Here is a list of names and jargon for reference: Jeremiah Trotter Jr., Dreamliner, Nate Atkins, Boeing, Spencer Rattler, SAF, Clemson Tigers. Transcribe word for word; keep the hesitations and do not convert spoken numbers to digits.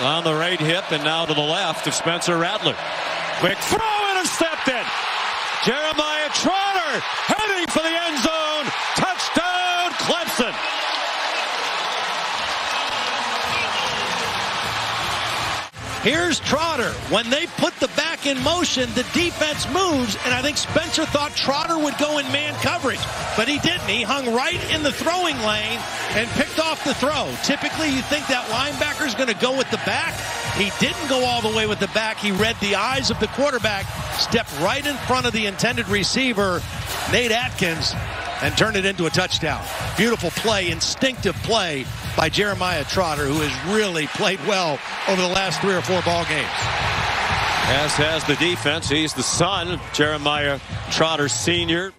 on the right hip and now to the left of Spencer Rattler. Quick throw, intercepted. Jeremiah Trotter heading for the end zone. Touchdown, Clemson. Here's Trotter. When they put the back in motion, the defense moves, and I think Spencer thought Trotter would go in man coverage, but he didn't. He hung right in the throwing lane and picked off the throw. Typically, you think that linebacker is going to go with the back. He didn't go all the way with the back. He read the eyes of the quarterback, stepped right in front of the intended receiver, Nate Atkins, and turned it into a touchdown. Beautiful play, instinctive play by Jeremiah Trotter, who has really played well over the last three or four ball games. As has the defense. He's the son of Jeremiah Trotter Senior